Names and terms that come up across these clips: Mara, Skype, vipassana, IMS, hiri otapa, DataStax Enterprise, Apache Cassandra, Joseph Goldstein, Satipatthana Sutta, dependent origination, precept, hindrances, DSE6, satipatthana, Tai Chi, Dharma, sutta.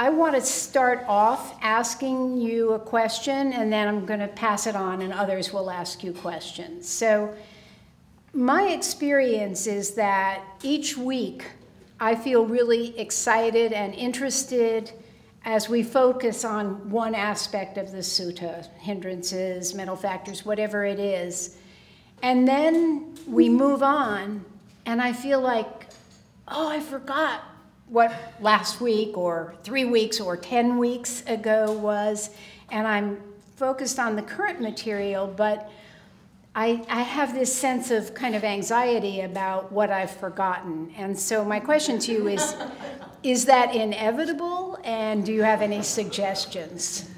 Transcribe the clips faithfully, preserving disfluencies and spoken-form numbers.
I want to start off asking you a question, and then I'm going to pass it on and others will ask you questions. So my experience is that each week I feel really excited and interested as we focus on one aspect of the sutta, hindrances, mental factors, whatever it is. And then we move on, and I feel like, oh, I forgot what last week or three weeks or ten weeks ago was, and I'm focused on the current material, but I, I have this sense of kind of anxiety about what I've forgotten. And so my question to you is, is that inevitable, and do you have any suggestions?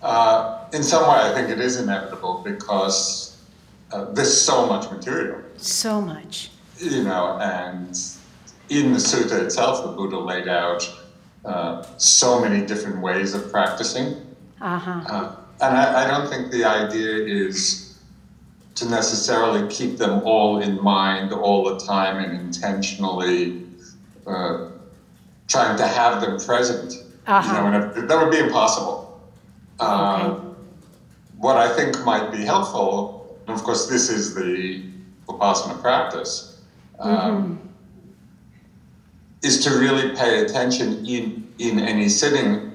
Uh, in some way, I think it is inevitable because uh, there's so much material. So much. You know, and in the sutta itself, the Buddha laid out uh, so many different ways of practicing. Uh-huh. Uh, and I, I don't think the idea is to necessarily keep them all in mind all the time and intentionally uh, trying to have them present. Uh-huh. You know, and that would be impossible. Uh, okay. What I think might be helpful, and of course this is the vipassana practice, um, mm-hmm. is to really pay attention in, in any sitting,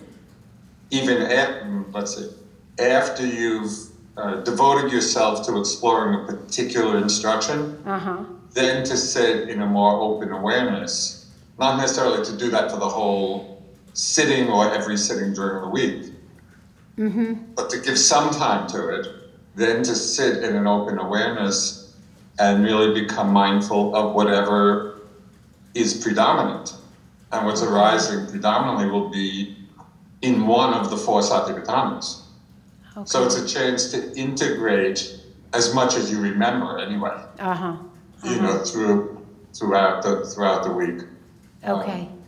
even after, let's say, after you've uh, devoted yourself to exploring a particular instruction, uh-huh. then to sit in a more open awareness, not necessarily to do that for the whole sitting or every sitting during the week. Mm-hmm. But to give some time to it, then to sit in an open awareness and really become mindful of whatever is predominant. And what's arising predominantly will be in one of the four satipatthanas. Okay. So it's a chance to integrate as much as you remember anyway, uh-huh. Uh-huh. you know, through, throughout, the, throughout the week. Okay, um,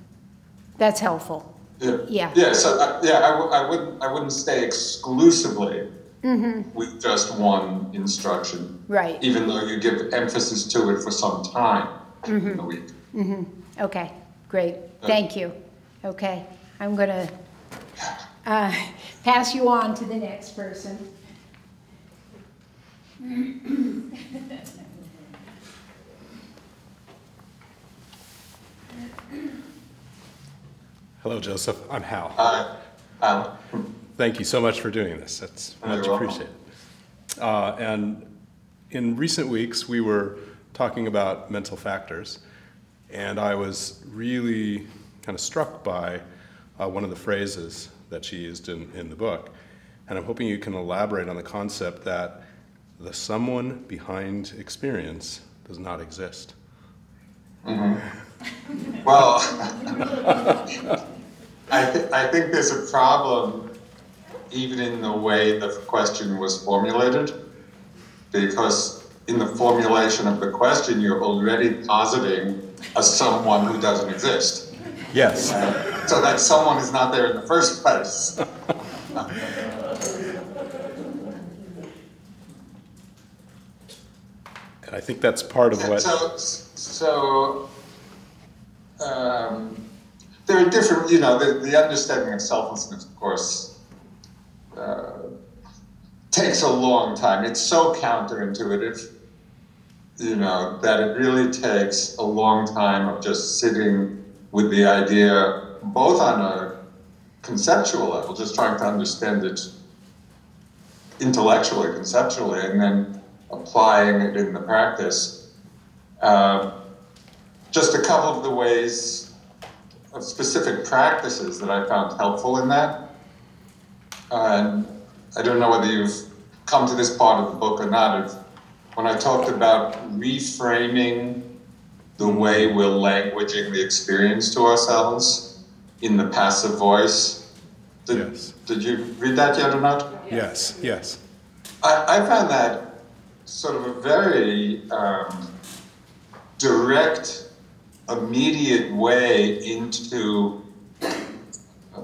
that's helpful. Yeah. Yeah. Yeah. So uh, yeah, I, w I wouldn't. I wouldn't stay exclusively mm-hmm. with just one instruction. Right. Even though you give emphasis to it for some time mm-hmm. in the week. Mm-hmm. Okay. Great. Uh, Thank you. Okay. I'm gonna uh, pass you on to the next person. Hello, Joseph. I'm Hal. Hi. Hal. Thank you so much for doing this. That's much appreciated. Uh, and in recent weeks, we were talking about mental factors, and I was really kind of struck by uh, one of the phrases that she used in, in the book. And I'm hoping you can elaborate on the concept that the someone behind experience does not exist. Mm-hmm. Well, I, th I think there's a problem even in the way the question was formulated, because in the formulation of the question, you're already positing a someone who doesn't exist. Yes. Uh, so that someone is not there in the first place. And I think that's part of what... So, So, um, there are different, you know, the, the understanding of selflessness, of course, uh, takes a long time. It's so counterintuitive, you know, that it really takes a long time of just sitting with the idea, both on a conceptual level, just trying to understand it intellectually, conceptually, and then applying it in the practice. Uh, Just a couple of the ways of specific practices that I found helpful in that. And I don't know whether you've come to this part of the book or not. When I talked about reframing the way we're languaging the experience to ourselves in the passive voice. Did, yes. Did you read that yet or not? Yes, yes. I, I found that sort of a very um, direct, immediate way into uh,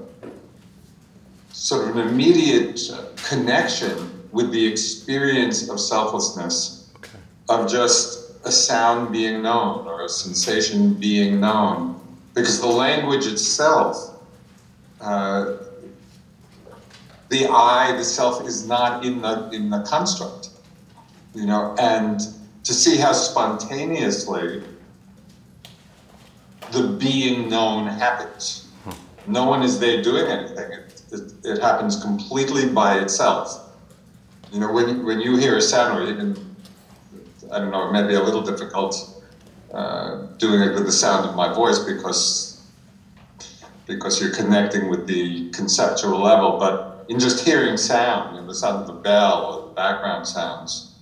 sort of an immediate connection with the experience of selflessness, okay. of just a sound being known or a sensation being known. Because the language itself, uh, the I, the self, is not in the in the construct, you know. And to see how spontaneously the being known happens. No one is there doing anything. It, it, it happens completely by itself. You know, when when you hear a sound, or even, I don't know, it may be a little difficult uh, doing it with the sound of my voice because because you're connecting with the conceptual level. But in just hearing sound, you know, the sound of the bell or the background sounds,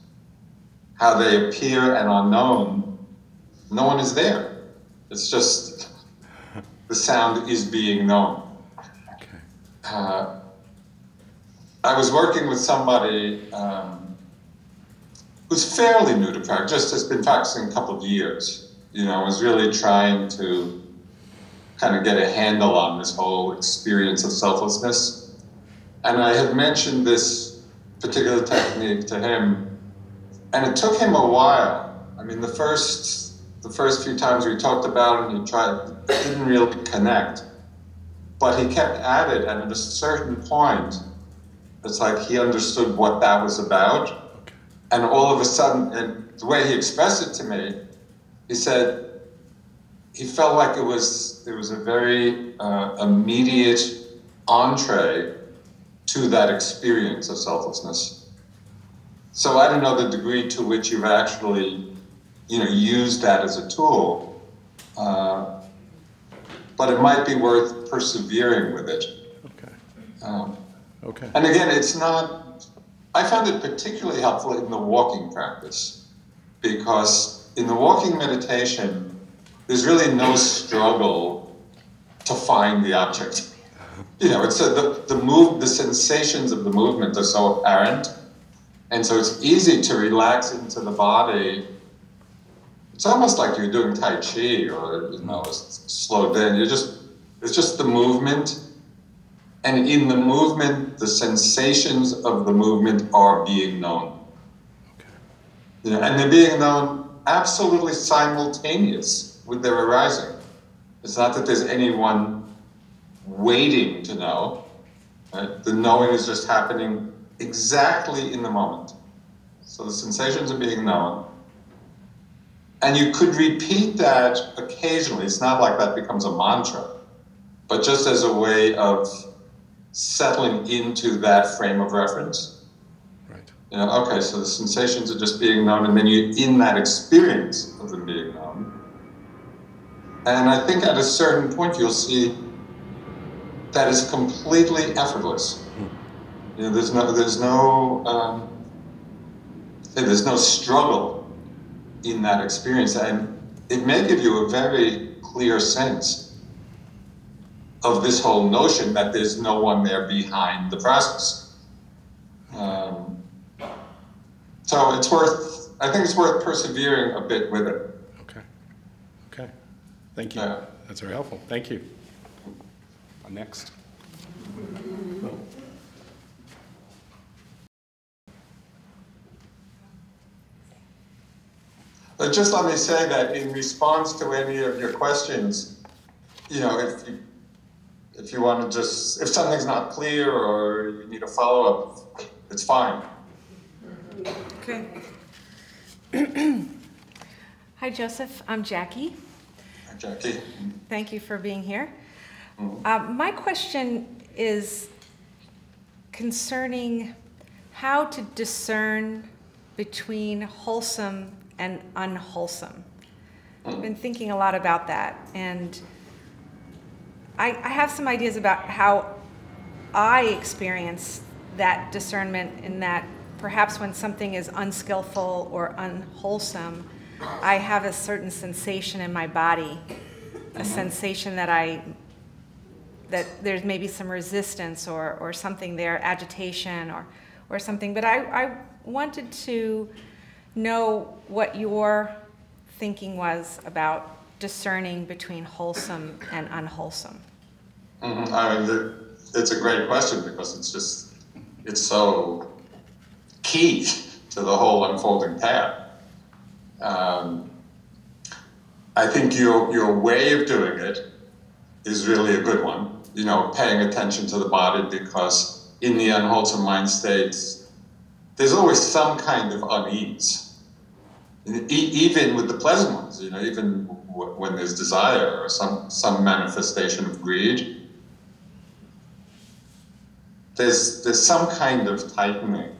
how they appear and are known, no one is there. It's just the sound is being known. Okay. Uh, I was working with somebody um, who's fairly new to practice, just has been practicing a couple of years. You know, was really trying to kind of get a handle on this whole experience of selflessness. And I had mentioned this particular technique to him, and it took him a while. I mean, the first the first few times we talked about it, and he tried, didn't really connect, but he kept at it, and at a certain point, it's like he understood what that was about, and all of a sudden, and the way he expressed it to me, he said he felt like it was it was a very uh, immediate entree to that experience of selflessness. So I don't know the degree to which you've actually, you know, use that as a tool, uh, but it might be worth persevering with it. Okay. Um, okay. And again, it's not, I found it particularly helpful in the walking practice, because in the walking meditation, there's really no struggle to find the object. You know, it's a, the, the move, the sensations of the movement are so apparent, and so it's easy to relax into the body. It's almost like you're doing Tai Chi, or, you know, slowed down. You're just, it's just the movement. And in the movement, the sensations of the movement are being known. Okay. You know, and they're being known absolutely simultaneous with their arising. It's not that there's anyone waiting to know. Right? The knowing is just happening exactly in the moment. So the sensations are being known. And you could repeat that occasionally. It's not like that becomes a mantra, but just as a way of settling into that frame of reference. Right. You know, okay, so the sensations are just being known, and then you're in that experience of them being known. And I think at a certain point you'll see that is completely effortless. Hmm. You know, there's no, there's no, um, there's no struggle in that experience, and it may give you a very clear sense of this whole notion that there's no one there behind the process. Um, so it's worth, I think it's worth persevering a bit with it. Okay, okay. Thank you. Yeah. That's very helpful. Thank you. Next. Oh. But just let me say that in response to any of your questions, you know, if you, if you want to just, if something's not clear or you need a follow-up, it's fine. Okay. Hi, Joseph. I'm Jackie. Hi, Jackie. Thank you for being here. Mm-hmm. uh, my question is concerning how to discern between wholesome and unwholesome. I've been thinking a lot about that, and I, I have some ideas about how I experience that discernment, in that perhaps when something is unskillful or unwholesome, I have a certain sensation in my body, a sensation that I, that there's maybe some resistance or, or something there, agitation or, or something, but I, I wanted to know what your thinking was about discerning between wholesome and unwholesome. Mm-hmm. I mean, it's a great question, because it's just, it's so key to the whole unfolding path. Um, I think your, your way of doing it is really a good one. You know, paying attention to the body, because in the unwholesome mind states, there's always some kind of unease. E even with the pleasant ones, you know, even w when there's desire or some, some manifestation of greed, There's, there's some kind of tightening.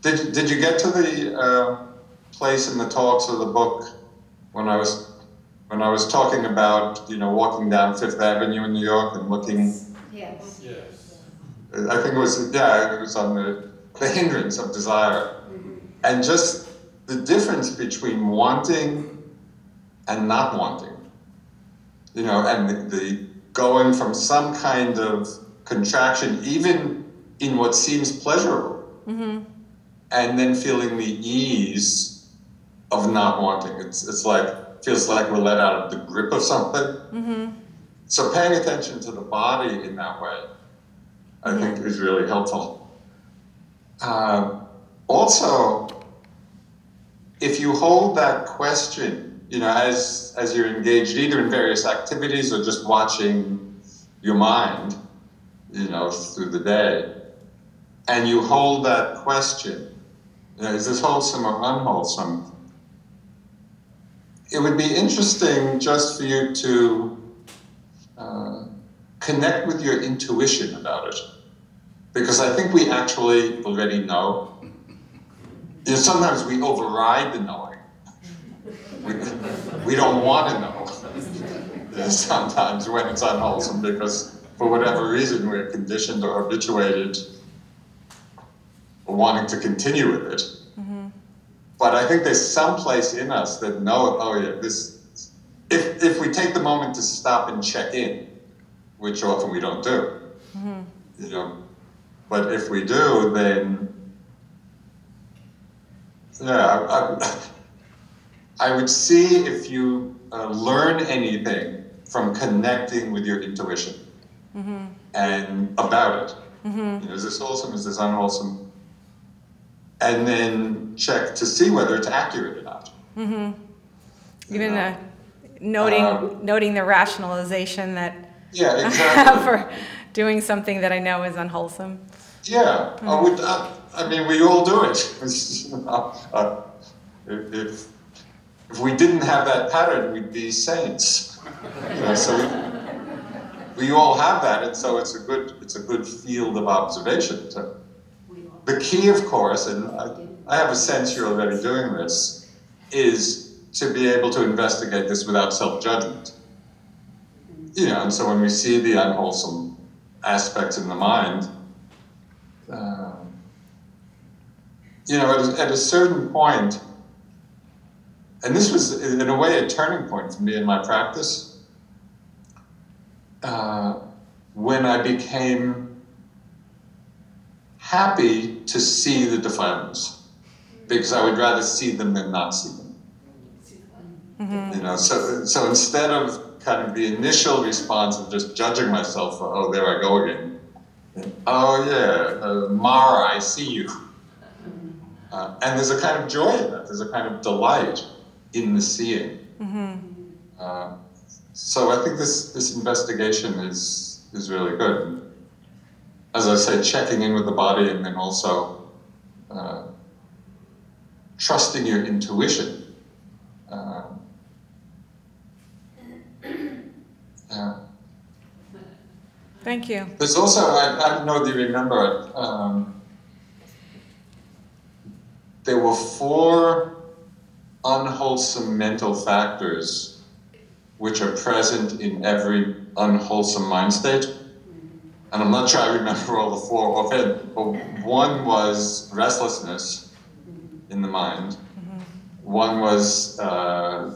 Did, did you get to the uh, place in the talks or the book when I was when I was talking about, you know, walking down Fifth Avenue in New York and looking? Yes. Yes. I think it was, yeah, it was on the, the hindrance of desire. Mm-hmm. And just the difference between wanting and not wanting. You know, and the, the going from some kind of contraction, even in what seems pleasurable, mm-hmm. and then feeling the ease of not wanting. It's, it's like, feels like we're let out of the grip of something. Mm-hmm. So paying attention to the body in that way, I mm-hmm. think is really helpful. Uh, also, if you hold that question, you know, as, as you're engaged either in various activities or just watching your mind, you know, through the day, and you hold that question, you know, is this wholesome or unwholesome? It would be interesting just for you to uh, connect with your intuition about it, because I think we actually already know. You know, sometimes we override the knowing. We, we don't want to know sometimes when it's unwholesome, because for whatever reason, we're conditioned or habituated or wanting to continue with it. Mm-hmm. But I think there's some place in us that know, oh yeah, this, if, if we take the moment to stop and check in, which often we don't do, mm-hmm. you know, but if we do, then, yeah, I, I, I would see if you uh, learn anything from connecting with your intuition. Mm-hmm. And about it. Mm-hmm. You know, is this wholesome? Is this unwholesome? And then check to see whether it's accurate or not. Mm-hmm. Even you know? uh, noting um, noting the rationalization that yeah, exactly. for doing something that I know is unwholesome. Yeah, mm-hmm. I would. I, I mean, we all do it. uh, if if we didn't have that pattern, we'd be saints. You know, so. We, We all have that, and so it's a good it's a good field of observation. So the key, of course, and I, I have a sense you're already doing this, is to be able to investigate this without self-judgment. You know, and so when we see the unwholesome aspects in the mind, um, you know, at a, at a certain point, and this was in a way a turning point for me in my practice. Uh, when I became happy to see the defilements, because I would rather see them than not see them. Mm-hmm. You know, so so instead of kind of the initial response of just judging myself for, oh, there I go again. Yeah. Oh yeah, uh, Mara, I see you. Uh, and there's a kind of joy in that. There's a kind of delight in the seeing. Mm-hmm. Uh, So I think this, this investigation is, is really good. As I said, checking in with the body, and then also uh, trusting your intuition. Uh, yeah. Thank you. There's also, I, I don't know if you remember it, um, there were four unwholesome mental factors which are present in every unwholesome mind state. And I'm not sure I remember all the four offhand, but one was restlessness in the mind. One was, uh,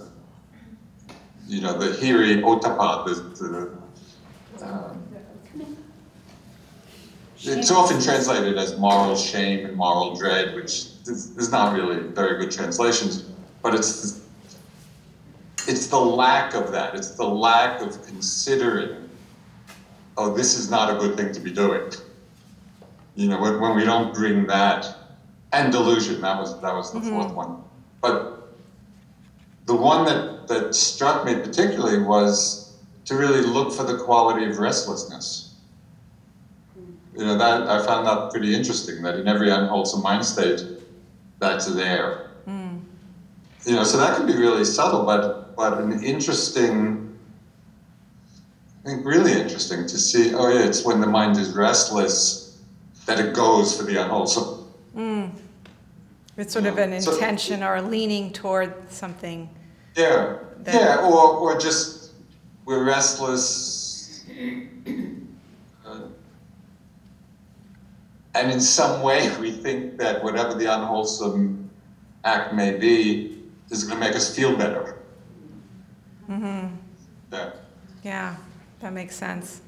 you know, the hiri otapa. The, the, uh, it's often translated as moral shame and moral dread, which is, is not really very good translations, but it's the, It's the lack of that. It's the lack of considering, oh, this is not a good thing to be doing. You know, when, when we don't bring that, and delusion, that was, that was the mm-hmm. fourth one. But the one that, that struck me particularly was to really look for the quality of restlessness. You know, that I found that pretty interesting, that in every unwholesome mind state, that's there. Mm. You know, so that can be really subtle, but but an interesting, I think really interesting to see, oh yeah, it's when the mind is restless that it goes for the unwholesome. Mm. It's sort you of know? an intention so, or a leaning toward something. Yeah, yeah, or, or just we're restless, uh, and in some way we think that whatever the unwholesome act may be is going to make us feel better. Mm-hmm. Yeah. Yeah, that makes sense.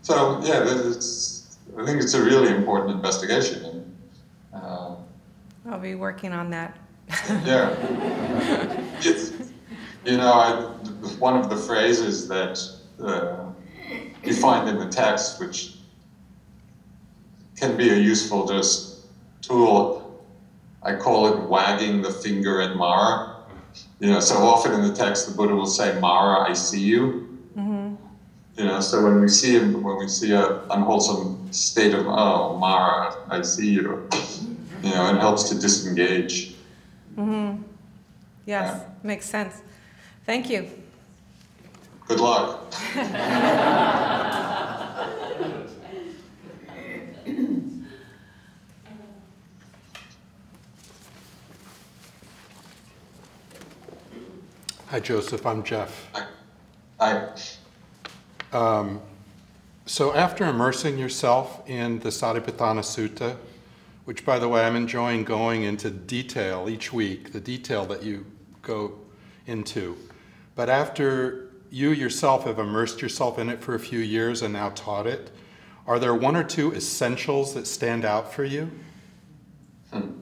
So yeah, it's, I think it's a really important investigation. Uh, I'll be working on that. Yeah. It's, you know, I, one of the phrases that uh, you find in the text, which can be a useful just tool, I call it wagging the finger at Mara. You know, so often in the text, the Buddha will say, Mara, I see you. Mm-hmm. You know, so when we see him, when we see an unwholesome state of, oh, Mara, I see you, you know, it helps to disengage. Mm-hmm. Yes, yeah. Makes sense. Thank you. Good luck. Hi, Joseph. I'm Jeff. Hi. Hi. Um, so after immersing yourself in the Satipatthana Sutta, which, by the way, I'm enjoying going into detail each week, the detail that you go into. But after you yourself have immersed yourself in it for a few years and now taught it, are there one or two essentials that stand out for you? Hmm.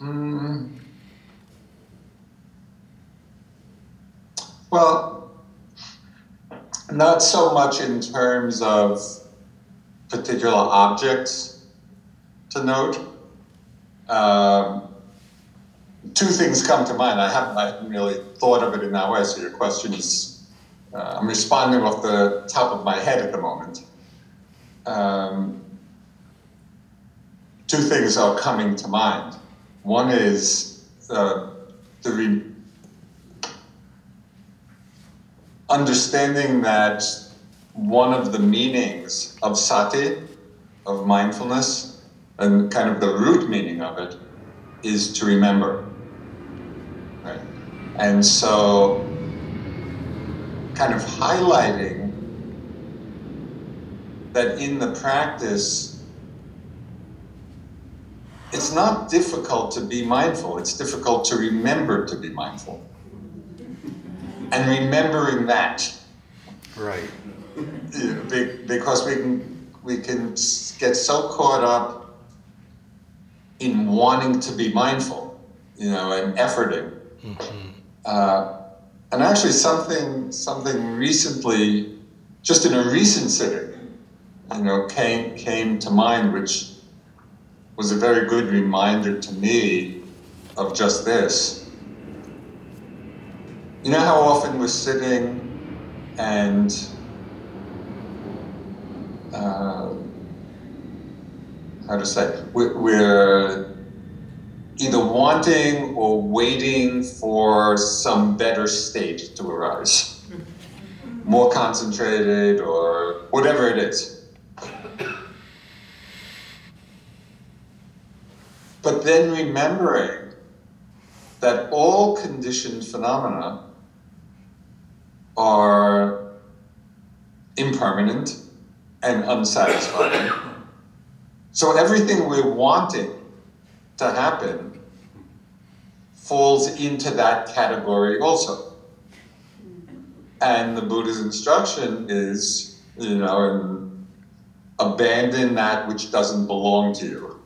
Mm. Well, not so much in terms of particular objects to note. Um, two things come to mind. I haven't, I haven't really thought of it in that way, so your question is, uh, I'm responding off the top of my head at the moment. Um, two things are coming to mind. One is uh, the re understanding that one of the meanings of sati, of mindfulness, and kind of the root meaning of it, is to remember. Right? And so, kind of highlighting that in the practice, it's not difficult to be mindful, it's difficult to remember to be mindful. And remembering that, right? Because we can we can get so caught up in wanting to be mindful, you know, and efforting. Mm-hmm. uh, and actually, something something recently, just in a recent sitting, you know, came came to mind, which was a very good reminder to me of just this. You know how often we're sitting and uh, how to say we're, we're either wanting or waiting for some better state to arise, more concentrated or whatever it is. But then remembering that all conditioned phenomena are impermanent and unsatisfying. So everything we're wanting to happen falls into that category also. And the Buddha's instruction is, you know, abandon that which doesn't belong to you.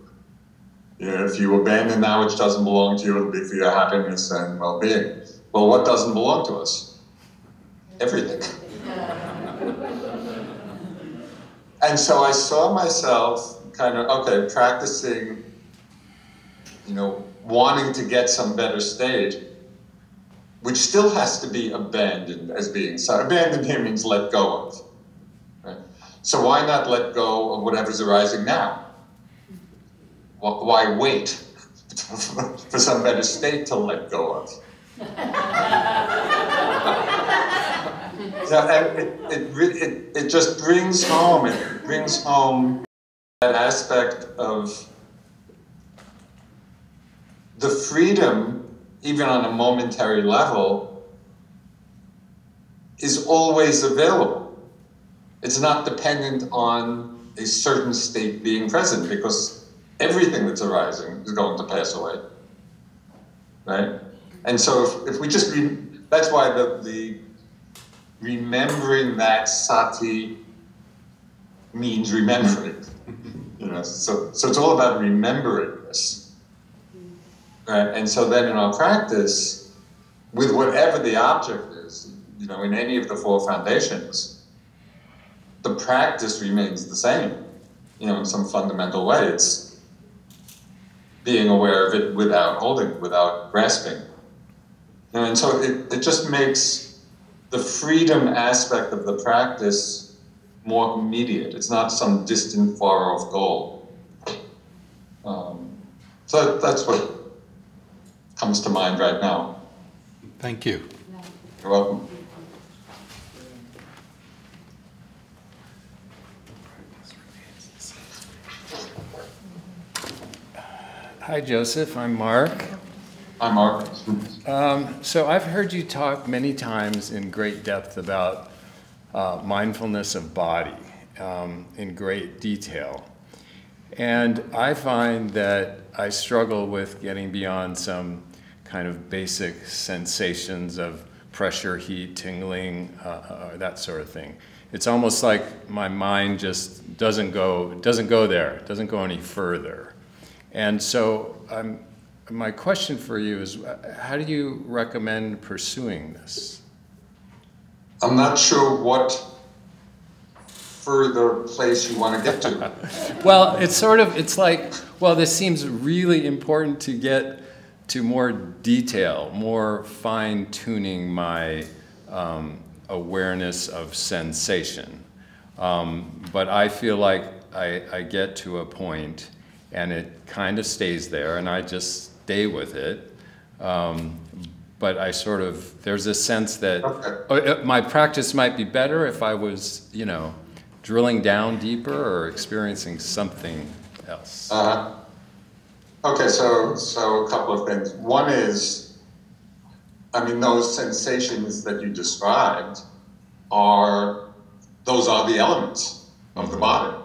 You know, if you abandon that which doesn't belong to you, it'll be for your happiness and well-being. Well, what doesn't belong to us? Everything. And so I saw myself kind of, okay, practicing, you know, wanting to get some better stage, which still has to be abandoned as being so. Abandoned here means let go of. Right? So why not let go of whatever's arising now? Why wait for some better state to let go of? So it, it, it, it just brings home, it brings home that aspect of the freedom, even on a momentary level, is always available. It's not dependent on a certain state being present, because everything that's arising is going to pass away, right? And so if, if we just, re that's why the, the remembering that sati means remembering. You know, so, so it's all about remembering this. Right? And so then in our practice, with whatever the object is, you know, in any of the four foundations, the practice remains the same, you know, in some fundamental way. It's being aware of it without holding, without grasping. And so it, it just makes the freedom aspect of the practice more immediate. It's not some distant, far-off goal. Um, so that's what comes to mind right now. Thank you. You're welcome. Hi, Joseph. I'm Mark. Hi, Mark. Um, so I've heard you talk many times in great depth about uh, mindfulness of body um, in great detail. And I find that I struggle with getting beyond some kind of basic sensations of pressure, heat, tingling, uh, uh, that sort of thing. It's almost like my mind just doesn't go, doesn't go there, doesn't go any further. And so I'm, my question for you is, how do you recommend pursuing this? I'm not sure what further place you want to get to. Well, it's sort of, it's like, well, this seems really important to get to more detail, more fine-tuning my um, awareness of sensation. Um, but I feel like I, I get to a point and it kind of stays there, and I just stay with it, um, but I sort of, there's a sense that okay. my practice might be better if I was, you know, drilling down deeper or experiencing something else. Uh, okay, so, so a couple of things. One is, I mean, those sensations that you described are, those are the elements of mm-hmm. the body.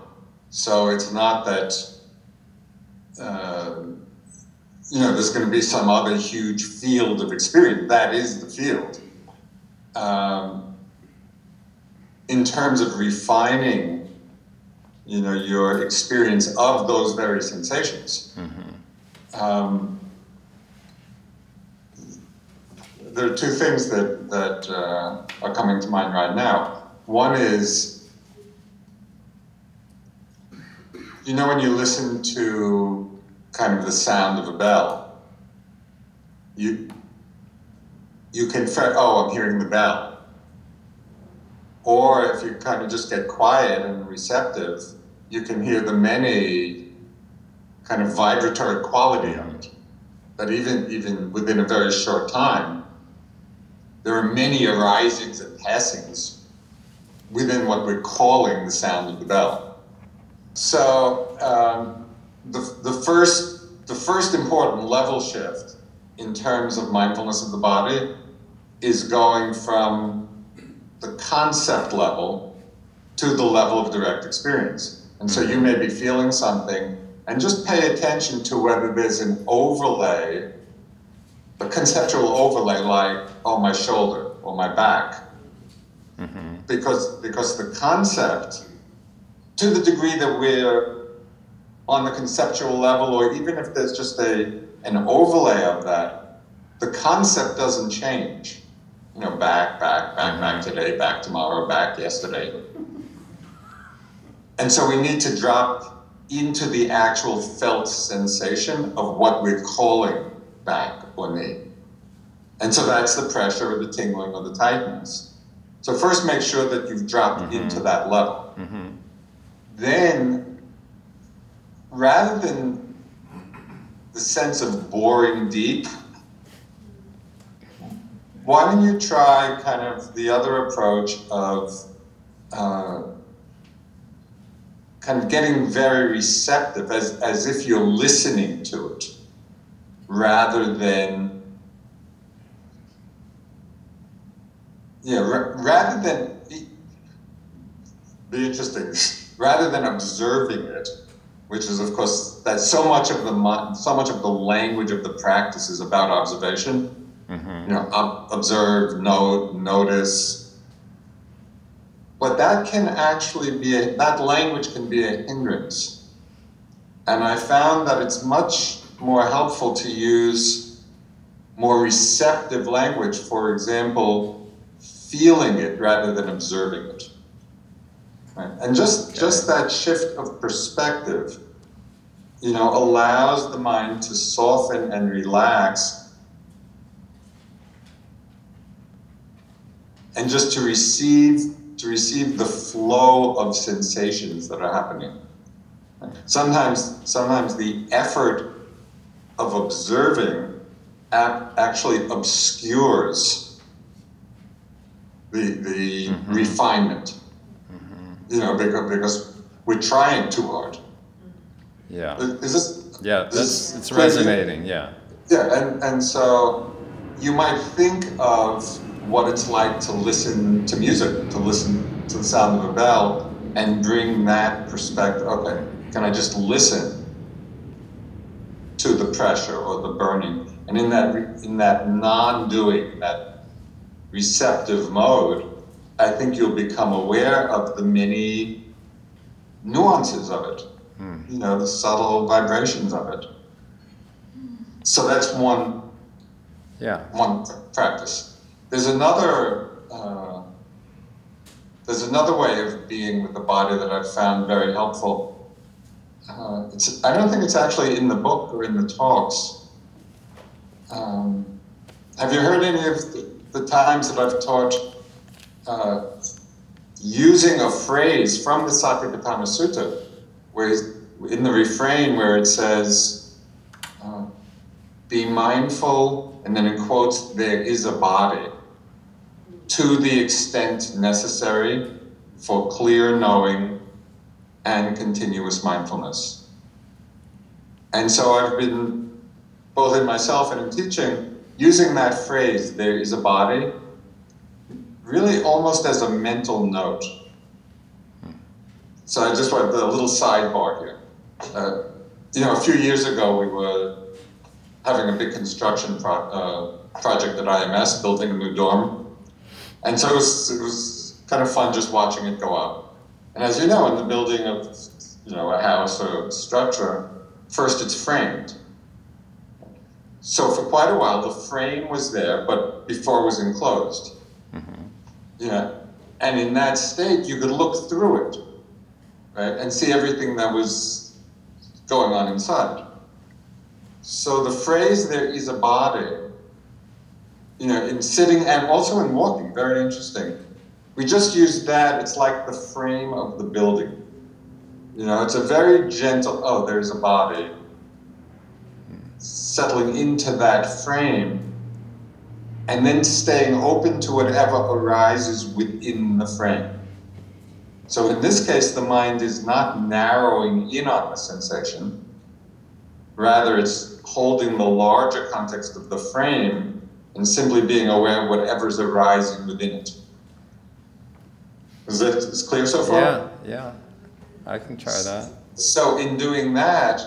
So it's not that, uh, you know, there's going to be some other huge field of experience. That is the field. Um, in terms of refining, you know, your experience of those very sensations, mm-hmm. um, there are two things that, that uh, are coming to mind right now. One is, you know, when you listen to kind of the sound of a bell, you you can fret, oh, I'm hearing the bell. Or if you kind of just get quiet and receptive, you can hear the many kind of vibratory quality of it. But even, even within a very short time, there are many arisings and passings within what we're calling the sound of the bell. So, um, The, the, first, the first important level shift in terms of mindfulness of the body is going from the concept level to the level of direct experience. And so you may be feeling something and just pay attention to whether there's an overlay, a conceptual overlay like, oh, my shoulder or my back. Mm-hmm. Because, because the concept, to the degree that we're on the conceptual level, or even if there's just a an overlay of that, the concept doesn't change. You know, back, back, back, back today, back tomorrow, back yesterday. And so we need to drop into the actual felt sensation of what we're calling back, or knee. And so that's the pressure or the tingling or the tightness. So first make sure that you've dropped mm-hmm. into that level. Mm-hmm. Then, rather than the sense of boring deep, why don't you try kind of the other approach of uh, kind of getting very receptive, as, as if you're listening to it, rather than, yeah, r- rather than, be interesting, rather than observing it, which is, of course, that so much of the so much of the language of the practice is about observation. Mm-hmm. You know, ob- observe, note, notice. But that can actually be, a, that language can be a hindrance. And I found that it's much more helpful to use more receptive language, for example, feeling it rather than observing it. Right? And just, okay. just that shift of perspective, you know, allows the mind to soften and relax, and just to receive to receive the flow of sensations that are happening. Sometimes sometimes the effort of observing actually obscures the the mm-hmm. refinement. Mm-hmm. You know, because because we're trying too hard. Yeah. Is this Yeah, that's this it's crazy? Resonating, yeah. Yeah, and, and so you might think of what it's like to listen to music, to listen to the sound of a bell, and bring that perspective. Okay, can I just listen to the pressure or the burning? And in that in that non-doing, that receptive mode, I think you'll become aware of the many nuances of it. Mm. You know, the subtle vibrations of it. So that's one. Yeah. One practice. There's another uh, there's another way of being with the body that I've found very helpful. Uh, it's, I don't think it's actually in the book or in the talks. Um, have you heard any of the, the times that I've taught uh, using a phrase from the Satipatthana Sutta, where in the refrain where it says, uh, "Be mindful," and then in quotes, "there is a body," to the extent necessary for clear knowing and continuous mindfulness. And so I've been, both in myself and in teaching, using that phrase, "there is a body," really almost as a mental note. So I just want a little sidebar here. Uh, you know, a few years ago, we were having a big construction pro- uh, project at I M S, building a new dorm. And so it was, it was kind of fun just watching it go up. And as you know, in the building of, you know, a house or a structure, first it's framed. So for quite a while, the frame was there, but before it was enclosed. Mm-hmm. Yeah. And in that state, you could look through it, right? And see everything that was going on inside. So the phrase, "there is a body," you know, in sitting and also in walking, very interesting. We just use that, it's like the frame of the building. You know, it's a very gentle, oh, there's a body. Settling into that frame and then staying open to whatever arises within the frame. So in this case, the mind is not narrowing in on the sensation. Rather, it's holding the larger context of the frame and simply being aware of whatever's arising within it. Is that is clear so far? Yeah, yeah. I can try that. So in doing that,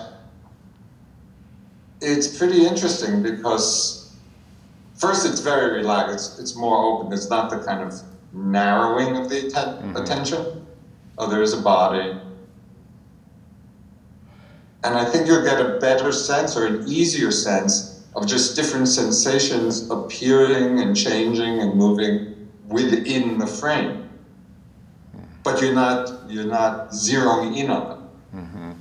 it's pretty interesting because first it's very relaxed. It's, it's more open. It's not the kind of narrowing of the atten- mm-hmm. attention. Oh, there is a body. And I think you'll get a better sense or an easier sense of just different sensations appearing and changing and moving within the frame. But you're not you're not zeroing in on them. Mm-hmm.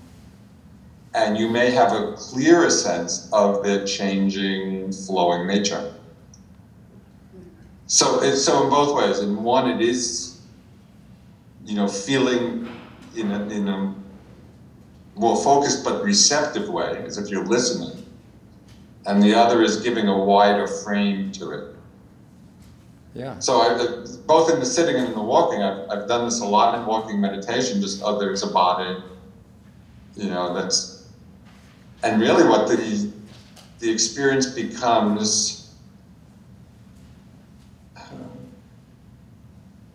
and you may have a clearer sense of their changing, flowing nature. So, it's, so in both ways. In one, it is, you know, feeling in a, in a more focused but receptive way, as if you're listening. And the other is giving a wider frame to it. Yeah. So I, both in the sitting and in the walking, I've, I've done this a lot in walking meditation, just oh, there's a body, you know, that's, and really what the, the experience becomes,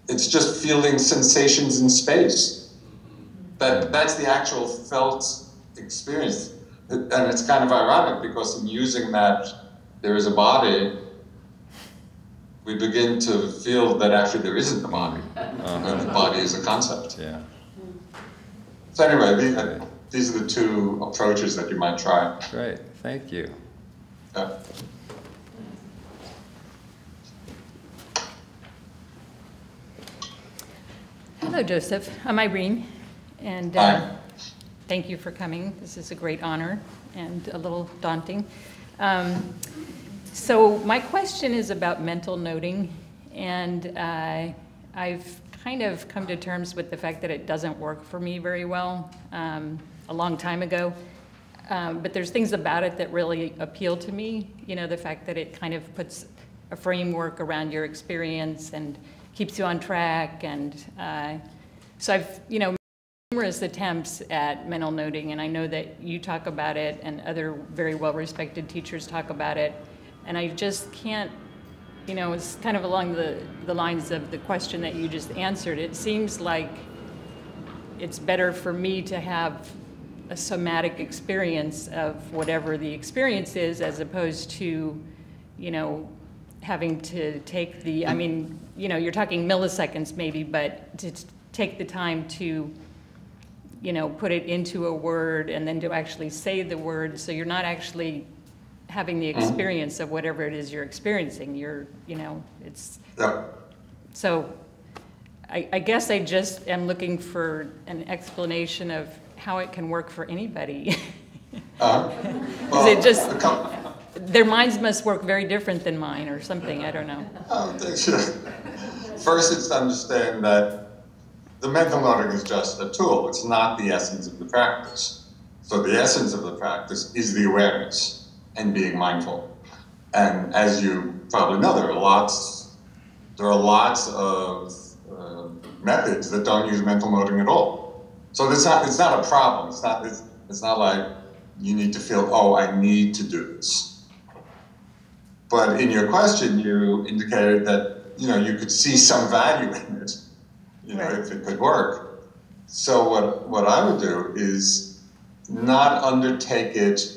it's just feeling sensations in space. That, that's the actual felt experience. And it's kind of ironic because in using that there is a body, we begin to feel that actually there isn't a body. Uh-huh. And the body is a concept. Yeah. So anyway, these are, these are the two approaches that you might try. Great, thank you. Yeah. Hello, Joseph. I'm Irene. And, uh, hi. Thank you for coming. This is a great honor and a little daunting. Um, so my question is about mental noting, and uh, I've kind of come to terms with the fact that it doesn't work for me very well um, a long time ago, um, but there's things about it that really appeal to me. You know, the fact that it kind of puts a framework around your experience and keeps you on track, and uh, so I've, you know, numerous attempts at mental noting, and I know that you talk about it and other very well-respected teachers talk about it, and I just can't, you know, it's kind of along the, the lines of the question that you just answered. It seems like it's better for me to have a somatic experience of whatever the experience is as opposed to, you know, having to take the, I mean, you know, you're talking milliseconds maybe, but to take the time to, you know, put it into a word and then to actually say the word, so you're not actually having the experience of whatever it is you're experiencing. You're, you know, it's, yeah. So I, I guess I just am looking for an explanation of how it can work for anybody. uh, well, is it just, their minds must work very different than mine or something, I don't know. I don't think so. First, it's to understand that the mental noting is just a tool. It's not the essence of the practice. So the essence of the practice is the awareness and being mindful. And as you probably know, there are lots, there are lots of uh, methods that don't use mental noting at all. So it's not, it's not a problem. It's not, it's, it's not like you need to feel, oh, I need to do this. But in your question, you indicated that, you know, you could see some value in it. You know, if it could work. So what, what I would do is not undertake it,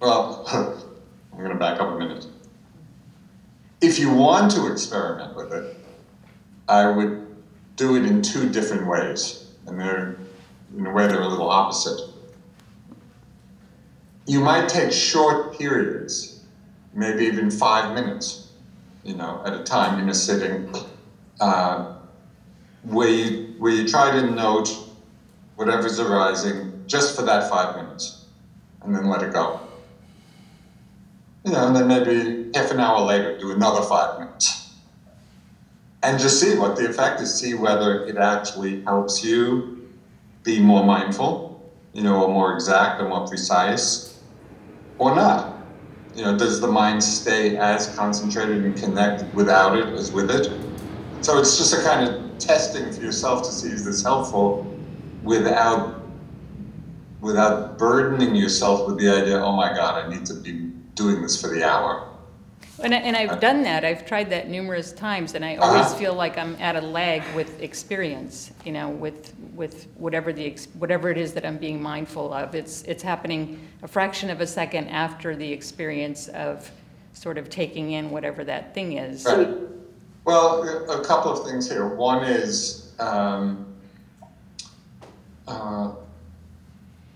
well, I'm going to back up a minute. If you want to experiment with it, I would do it in two different ways, and they're, in a way, they're a little opposite. You might take short periods, maybe even five minutes, you know, at a time in a sitting, Uh, where, you, where you try to note whatever's arising just for that five minutes, and then let it go. You know, and then maybe half an hour later, do another five minutes. And just see what the effect is, see whether it actually helps you be more mindful, you know, or more exact or more precise, or not. You know, does the mind stay as concentrated and connected without it as with it? So it's just a kind of testing for yourself to see is this helpful without, without burdening yourself with the idea, oh my God, I need to be doing this for the hour. And, and I've done that. I've tried that numerous times, and I always uh-huh. feel like I'm at a lag with experience, you know, with, with whatever, the, whatever it is that I'm being mindful of. It's, it's happening a fraction of a second after the experience of sort of taking in whatever that thing is. Right. Well, a couple of things here. One is, um, uh,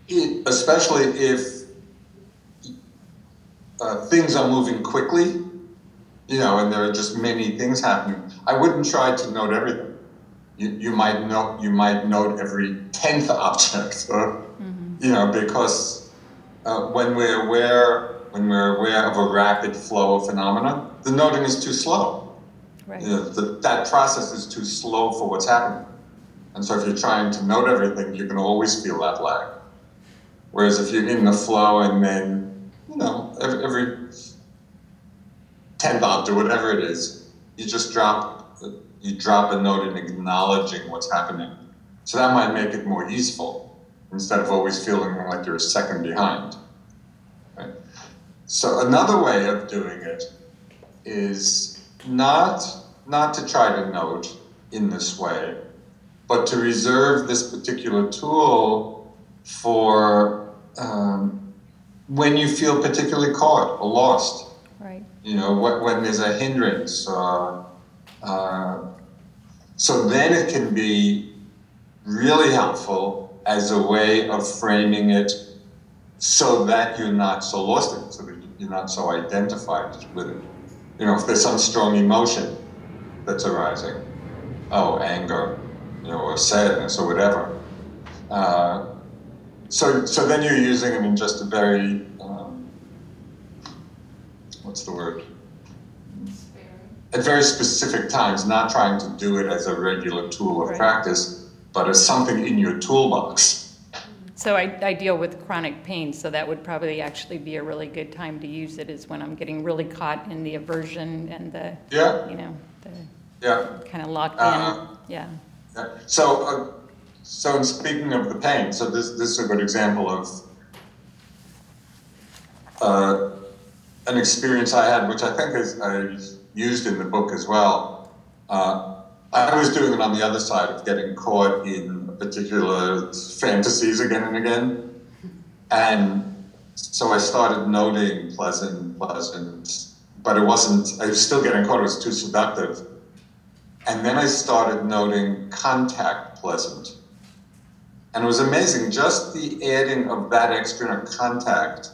it, especially if uh, things are moving quickly, you know, and there are just many things happening, I wouldn't try to note everything. You, you might note, you might note every tenth object, or, mm-hmm. you know, because uh, when we're aware, when we're aware of a rapid flow of phenomena, the noting is too slow. Right. You know, the, that process is too slow for what's happening. And so if you're trying to note everything, you're going to always feel that lag. Whereas if you're in the flow and then, you know, every, every tenth octave, whatever it is, you just drop, you drop a note in acknowledging what's happening. So that might make it more useful instead of always feeling like you're a second behind. Right? So another way of doing it is not, not to try to note in this way, but to reserve this particular tool for um, when you feel particularly caught or lost. Right. You know, what, when there's a hindrance. Uh, uh, so then it can be really helpful as a way of framing it so that you're not so lost in it, so that you're not so identified with it. You know, if there's some strong emotion that's arising, oh, anger, you know, or sadness or whatever. Uh, so, so then you're using it in just a very, um, what's the word? At very specific times, not trying to do it as a regular tool of right. practice, but as something in your toolbox. So I, I deal with chronic pain, so that would probably actually be a really good time to use it, is when I'm getting really caught in the aversion and the, yeah. you know, the yeah. kind of locked in, uh, yeah. So, uh, so in speaking of the pain, so this, this is a good example of uh, an experience I had, which I think is, I used in the book as well. Uh, I was doing it on the other side of getting caught in particular fantasies again and again. And so I started noting pleasant, pleasant, but it wasn't, I was still getting caught, it was too seductive. And then I started noting contact pleasant. And it was amazing, just the adding of that external contact,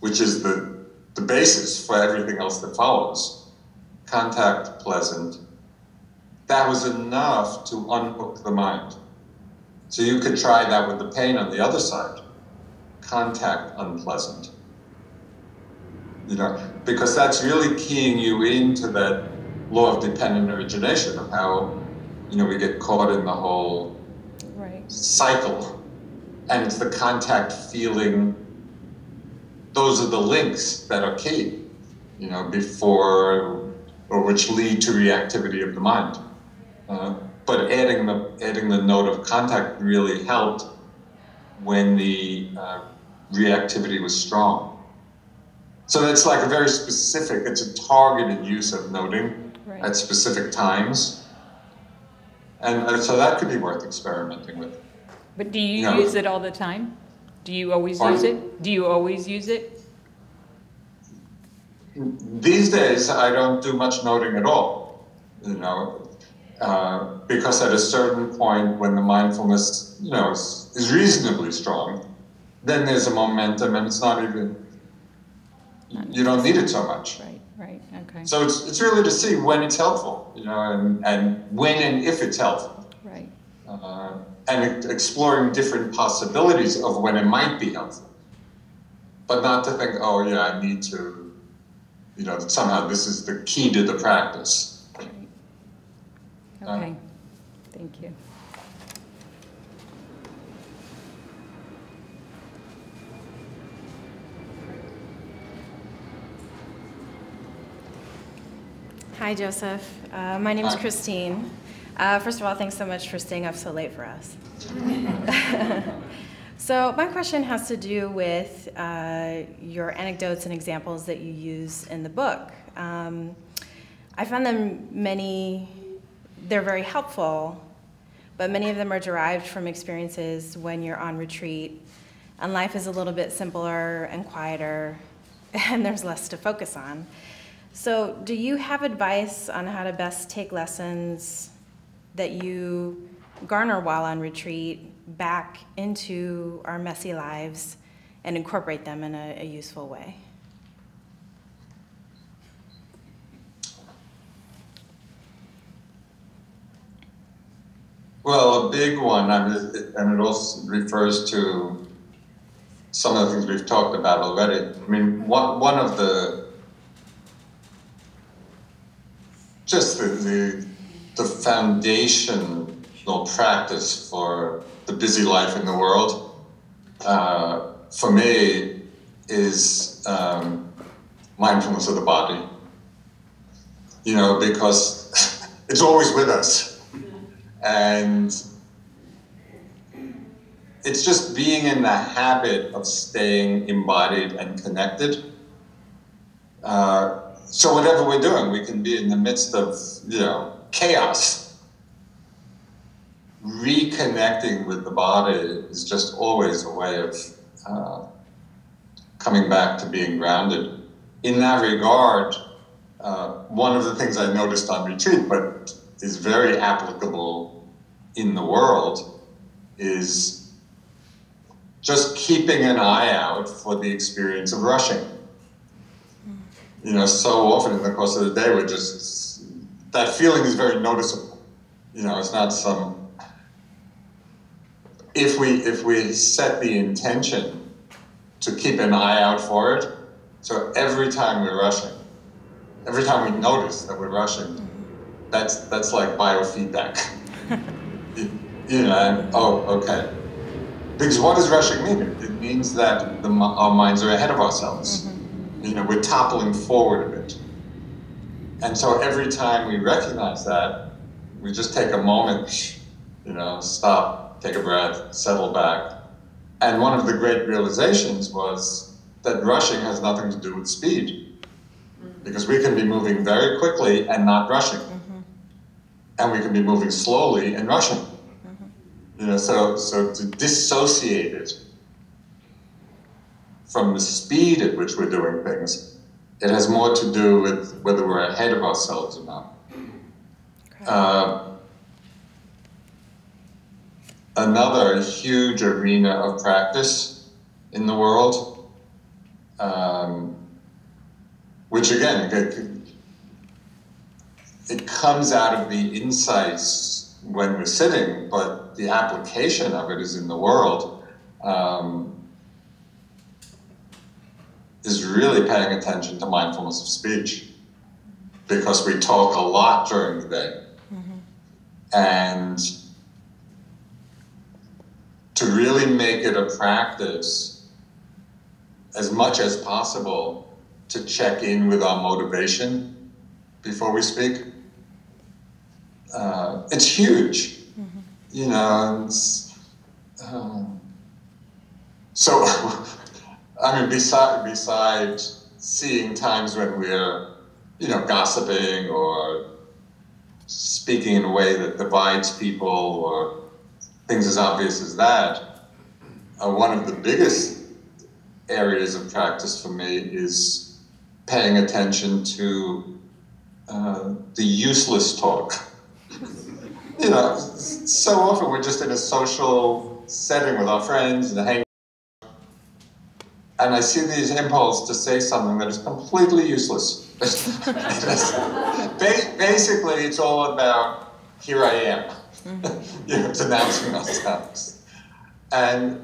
which is the, the basis for everything else that follows, contact pleasant, that was enough to unhook the mind. So you could try that with the pain on the other side, contact unpleasant. You know, because that's really keying you into that law of dependent origination, of how, you know, we get caught in the whole right. cycle. And it's the contact feeling, those are the links that are key, you know, before, or which lead to reactivity of the mind. Uh, but adding the, adding the note of contact really helped when the uh, reactivity was strong. So that's like a very specific, it's a targeted use of noting. Right. At specific times, and, and so that could be worth experimenting with. But do you, you know, use it all the time? Do you always or, use it? Do you always use it? These days, I don't do much noting at all, you know, uh, because at a certain point when the mindfulness, you know, is, is reasonably strong, then there's a momentum, and it's not even, you don't need it so much. Right. Right, okay. So it's, it's really to see when it's helpful, you know, and, and when and if it's helpful. Right. Uh, and exploring different possibilities of when it might be helpful. But not to think, oh, yeah, I need to, you know, somehow this is the key to the practice. Right. Okay. Uh, Thank you. Hi, Joseph. Uh, my name is Christine. Uh, first of all, thanks so much for staying up so late for us. So my question has to do with uh, your anecdotes and examples that you use in the book. Um, I found them many, they're very helpful, but many of them are derived from experiences when you're on retreat and life is a little bit simpler and quieter and there's less to focus on. So do you have advice on how to best take lessons that you garner while on retreat back into our messy lives and incorporate them in a, a useful way? Well, a big one, I mean, and it also refers to some of the things we've talked about already. I mean, one, one of the, just the, the, the foundational practice for the busy life in the world, uh, for me, is um, mindfulness of the body. You know, because it's always with us. And it's just being in the habit of staying embodied and connected. Uh, so whatever we're doing, we can be in the midst of, you know, chaos. Reconnecting with the body is just always a way of uh, coming back to being grounded. In that regard, uh, one of the things I noticed on retreat, but is very applicable in the world, is just keeping an eye out for the experience of rushing. You know, so often in the course of the day, we're just, that feeling is very noticeable. You know, it's not some, if we, if we set the intention to keep an eye out for it, so every time we're rushing, every time we notice that we're rushing, that's, that's like biofeedback. you, you know, oh, okay. Because what does rushing mean? It means that the, our minds are ahead of ourselves. Mm-hmm. You know, we're toppling forward a bit. And so every time we recognize that, we just take a moment, you know, stop, take a breath, settle back. And one of the great realizations was that rushing has nothing to do with speed. Mm-hmm. Because we can be moving very quickly and not rushing. Mm-hmm. And we can be moving slowly and rushing. You know, so, so to dissociate it from the speed at which we're doing things, it has more to do with whether we're ahead of ourselves or not. Okay. Uh, another huge arena of practice in the world, um, which again, it, it comes out of the insights when we're sitting, but the application of it is in the world, um, is really paying attention to mindfulness of speech, because we talk a lot during the day. Mm-hmm. And to really make it a practice as much as possible to check in with our motivation before we speak. Uh, it's huge, mm-hmm. you know, it's, um, so, I mean, beside, beside seeing times when we're, you know, gossiping or speaking in a way that divides people or things as obvious as that, uh, one of the biggest areas of practice for me is paying attention to uh, the useless talk. You know, so often we're just in a social setting with our friends and hanging out, and I see these impulses to say something that is completely useless. Basically, it's all about, here I am. You know, it's announcing ourselves. And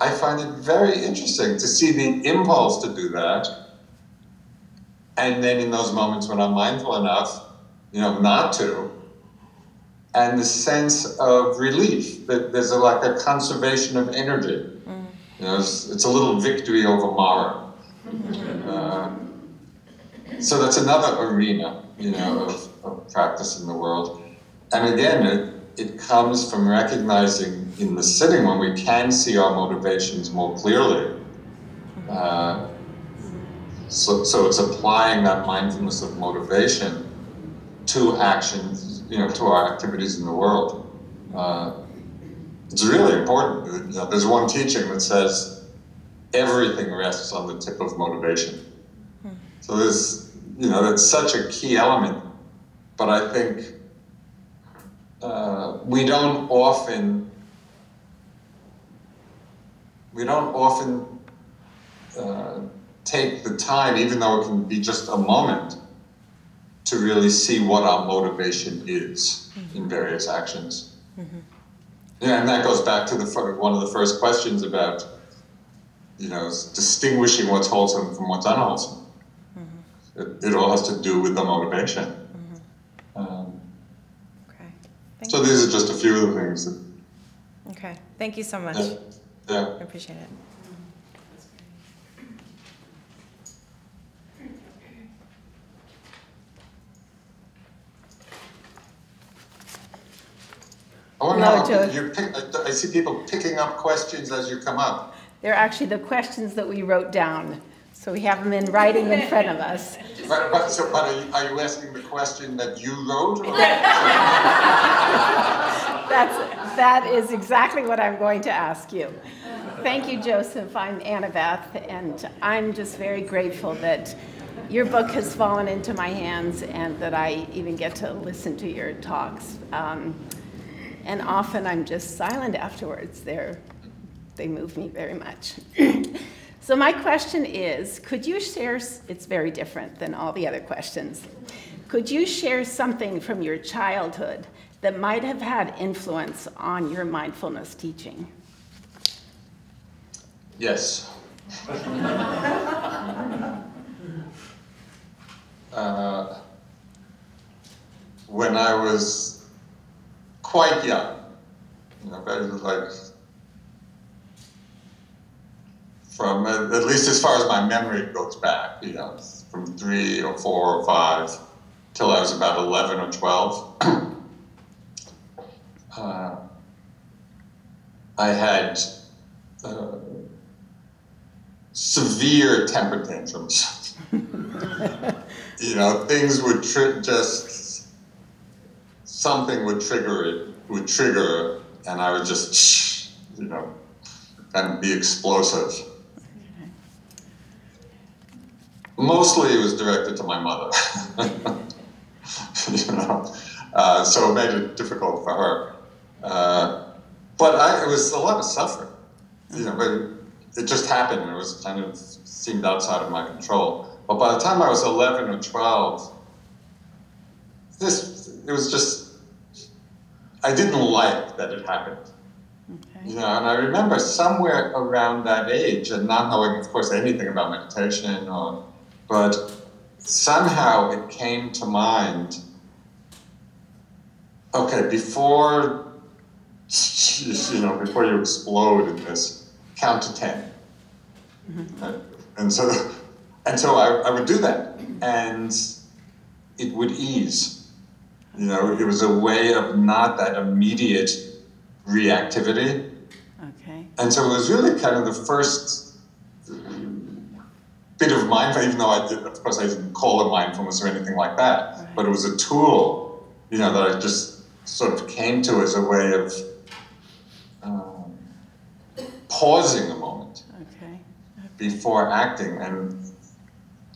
I find it very interesting to see the impulse to do that, and then in those moments when I'm mindful enough, you know, not to, and the sense of relief, that there's a, like a conservation of energy. Mm. You know, it's, it's a little victory over Mara. Uh, so that's another arena, you know, of, of practice in the world. And again, it, it comes from recognizing in the sitting when we can see our motivations more clearly. Uh, so, so it's applying that mindfulness of motivation to actions, you know, to our activities in the world. Uh, it's really important. You know, there's one teaching that says everything rests on the tip of motivation. Hmm. So there's, you know, that's such a key element, but I think uh, we don't often, we don't often uh, take the time, even though it can be just a moment, to really see what our motivation is mm-hmm. in various actions. Mm-hmm. Yeah, and that goes back to the one of the first questions about you know, distinguishing what's wholesome from what's unwholesome. Mm-hmm. it, it all has to do with the motivation. Mm-hmm. um, okay. Thank so you. These are just a few of the things that, okay, thank you so much. Yeah, yeah. I appreciate it. Oh no, no you pick, I see people picking up questions as you come up. They're actually the questions that we wrote down. So we have them in writing in front of us. But, but, so, but are, you, are you asking the question that you wrote? Or? That's, that is exactly what I'm going to ask you. Thank you, Joseph. I'm Annabeth, and I'm just very grateful that your book has fallen into my hands and that I even get to listen to your talks. Um, And often I'm just silent afterwards. They're, they move me very much. So my question is, could you share, it's very different than all the other questions, could you share something from your childhood that might have had influence on your mindfulness teaching? Yes. uh, when I was quite young, you know, very like from uh, at least as far as my memory goes back, you know, from three or four or five till I was about eleven or twelve. uh, I had uh, severe temper tantrums. You know, things would trip just. Something would trigger it, would trigger, and I would just, you know, and be explosive. Mostly it was directed to my mother. You know, uh, so it made it difficult for her. Uh, but I, it was a lot of suffering, you know, but it just happened. It was kind of seemed outside of my control. But by the time I was eleven or twelve, this. It was just, I didn't like that it happened. Okay. You know, and I remember somewhere around that age, and not knowing, of course, anything about meditation, or, but somehow it came to mind, okay, before, you know, before you explode in this, count to ten. Mm-hmm. Right? And so, and so I, I would do that, and it would ease. You know, it was a way of not that immediate reactivity. Okay. And so it was really kind of the first bit of mindfulness, even though I did, of course I didn't call it mindfulness or anything like that, right. But it was a tool, you know, that I just sort of came to as a way of um, pausing a moment. Okay. Okay. Before acting, and,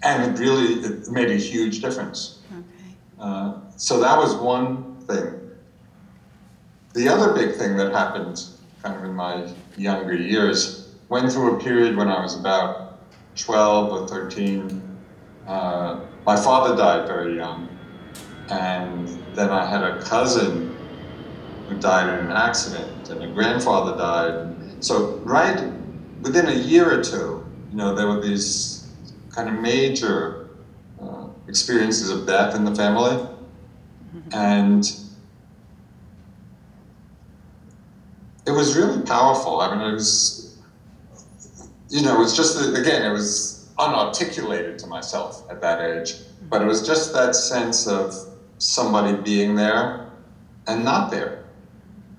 and it really it made a huge difference. Okay. Uh, So that was one thing. The other big thing that happened kind of in my younger years, went through a period when I was about twelve or thirteen. Uh, my father died very young. And then I had a cousin who died in an accident, and a grandfather died. So right within a year or two, you know, there were these kind of major uh, experiences of death in the family. And it was really powerful. I mean, it was, you know, it was just, again, it was unarticulated to myself at that age, but it was just that sense of somebody being there and not there.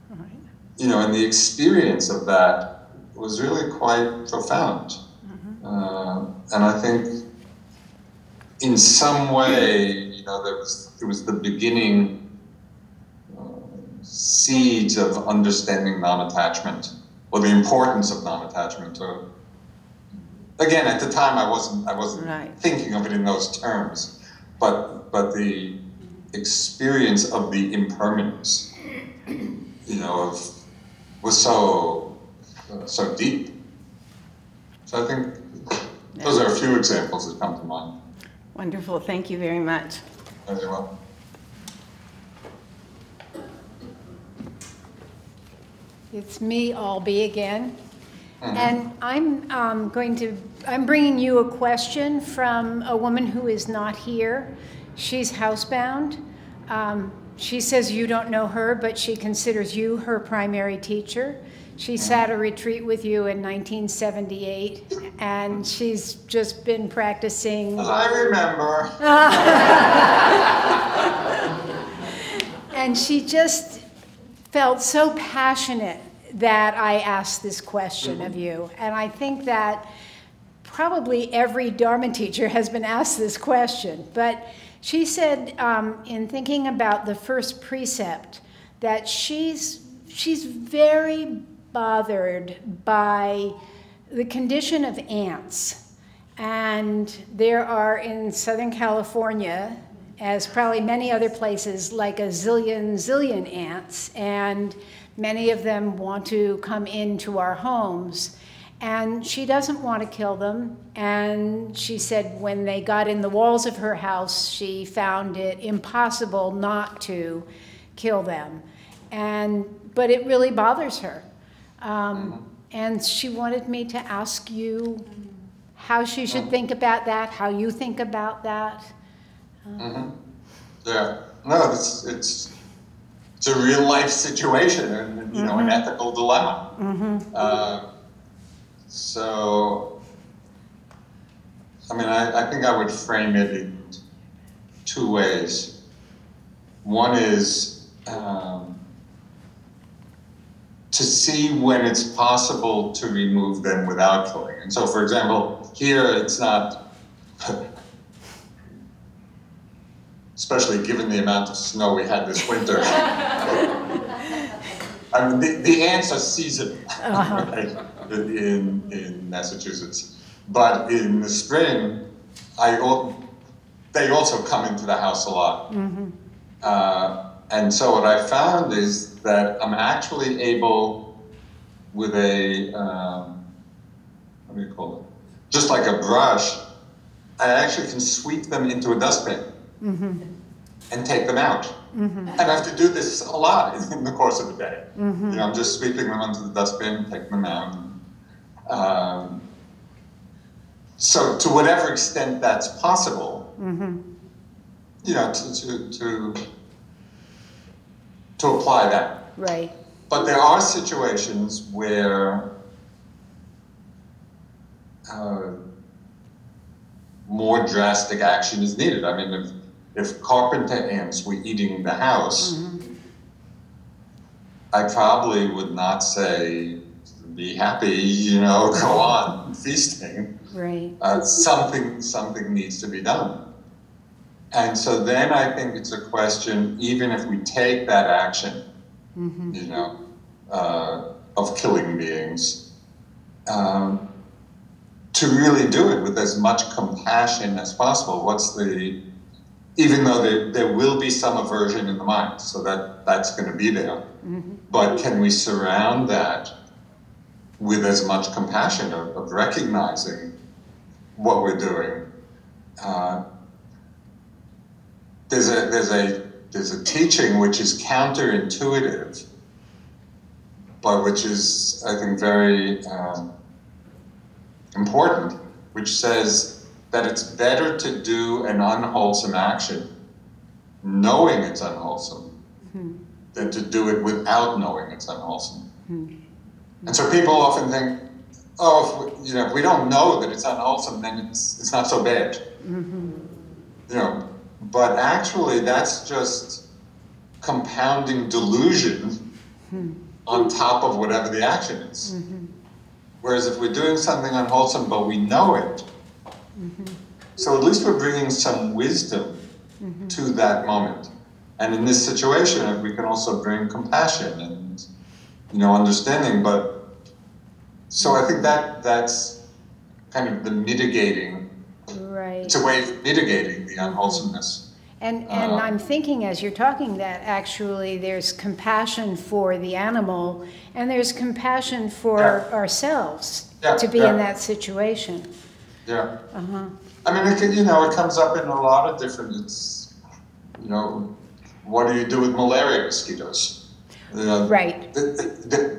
Right. You know, and the experience of that was really quite profound. Mm-hmm. uh, and I think in some way, you know, there was, it was the beginning uh, seeds of understanding non-attachment, or the importance of non-attachment. Or, again, at the time, I wasn't, I wasn't right. thinking of it in those terms, but but the experience of the impermanence, you know, of, was so uh, so deep. So I think those are a few examples that come to mind. Wonderful. Thank you very much. You're welcome. It's me, Albee, again. Mm-hmm. And I'm um, going to, I'm bringing you a question from a woman who is not here. She's housebound. Um, she says you don't know her, but she considers you her primary teacher. She sat a retreat with you in nineteen seventy-eight, and she's just been practicing. As I remember. And she just felt so passionate that I asked this question mm-hmm. of you. And I think that probably every Dharma teacher has been asked this question. But she said, um, in thinking about the first precept, that she's, she's very bothered by the condition of ants. And there are in Southern California, as probably many other places, like a zillion, zillion ants, and many of them want to come into our homes. And she doesn't want to kill them. And she said when they got in the walls of her house, she found it impossible not to kill them. And, but it really bothers her. Um, and she wanted me to ask you how she should mm-hmm. think about that, how you think about that. Um, mm-hmm. Yeah, no, it's, it's, it's a real life situation and, you mm-hmm. know, an ethical dilemma. Mm-hmm. uh, so, I mean, I, I think I would frame it in two ways. One is, um, to see when it's possible to remove them without killing. And so, for example, here it's not, especially given the amount of snow we had this winter. I mean, the, the ants are seasonal, uh-huh. right? in, in Massachusetts. But in the spring, I al they also come into the house a lot. Mm-hmm. uh, And so what I found is that I'm actually able, with a, um, what do you call it? Just like a brush, I actually can sweep them into a dustbin mm-hmm. and take them out. Mm-hmm. And I have to do this a lot in the course of the day. Mm-hmm. You know, I'm just sweeping them onto the dustbin, taking them out. Um, so to whatever extent that's possible, mm-hmm. you know, to, to, to to apply that. Right. But there are situations where uh, more drastic action is needed. I mean, if, if carpenter ants were eating the house, mm-hmm. I probably would not say, be happy, you know, go on feasting. Right. Uh, something, something needs to be done. And so then I think it's a question, even if we take that action, mm-hmm. you know, uh, of killing beings, um, to really do it with as much compassion as possible. What's the, even though there, there will be some aversion in the mind, so that, that's going to be there. Mm-hmm. But can we surround that with as much compassion of, of recognizing what we're doing? Uh, There's a, there's, a, there's a teaching which is counterintuitive, but which is, I think, very um, important, which says that it's better to do an unwholesome action knowing it's unwholesome mm-hmm. than to do it without knowing it's unwholesome. Mm-hmm. And so people often think, oh, if we, you know, if we don't know that it's unwholesome, then it's, it's not so bad. Mm-hmm. You know. But actually, that's just compounding delusion mm-hmm. on top of whatever the action is. Mm-hmm. Whereas if we're doing something unwholesome, but we know it, mm-hmm. so at least we're bringing some wisdom mm-hmm. to that moment. And in this situation, we can also bring compassion and, you know, understanding. But so I think that that's kind of the mitigating. Right. It's a way of mitigating the unwholesomeness. And, and uh, I'm thinking as you're talking that actually there's compassion for the animal and there's compassion for yeah. ourselves yeah, to be yeah. in that situation. Yeah. Uh-huh. I mean, it can, you know, it comes up in a lot of different, it's, you know, what do you do with malaria mosquitoes? You know, right. They're,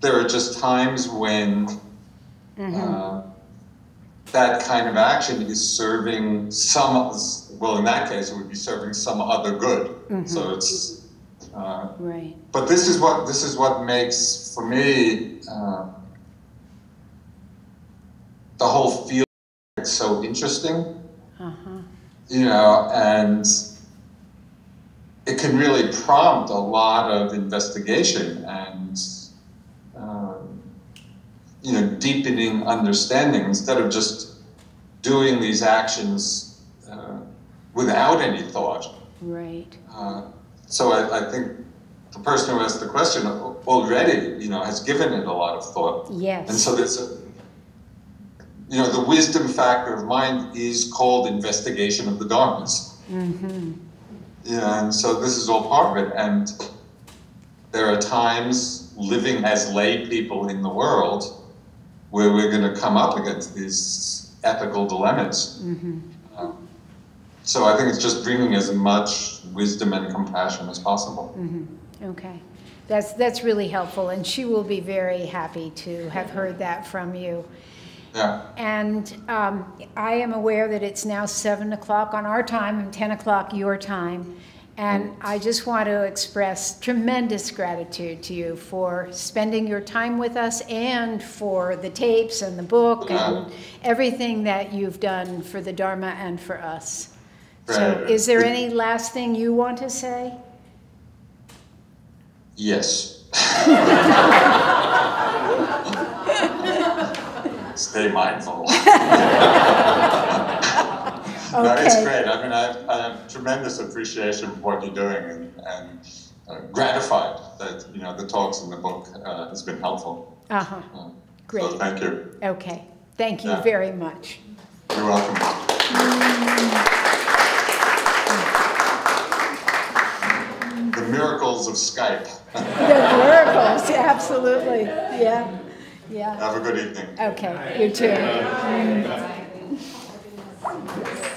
they're there are just times when mm-hmm. uh, that kind of action is serving some, well, in that case, it would be serving some other good. Mm-hmm. So it's, uh, right. But this is what, this is what makes, for me, uh, the whole field so interesting. Uh-huh. You know, and it can really prompt a lot of investigation and, um, you know, deepening understanding instead of just doing these actions uh, without any thought. Right. Uh, so I, I think the person who asked the question already, you know, has given it a lot of thought. Yes. And so there's a, you know, the wisdom factor of mind is called investigation of the dharmas. Mm-hmm. Yeah, and so this is all part of it. And there are times living as lay people in the world where we're going to come up against these ethical dilemmas. Mm-hmm. uh, so I think it's just bringing as much wisdom and compassion as possible. Mm-hmm. Okay. That's, that's really helpful. And she will be very happy to have heard that from you. Yeah. And um, I am aware that it's now seven o'clock on our time and ten o'clock your time. And I just want to express tremendous gratitude to you for spending your time with us and for the tapes and the book yeah. and everything that you've done for the Dharma and for us. Right. So is there any last thing you want to say? Yes. Stay mindful. Okay. No, it's great. I mean, I have, I have tremendous appreciation for what you're doing, and, and uh, gratified that, you know, the talks and the book uh, has been helpful. Uh-huh. Uh, great. So thank you. Okay. Thank you yeah. very much. You're welcome. Mm. The miracles of Skype. The miracles, absolutely. Yeah. Yeah. Have a good evening. Okay, you too. Bye. Bye. Bye.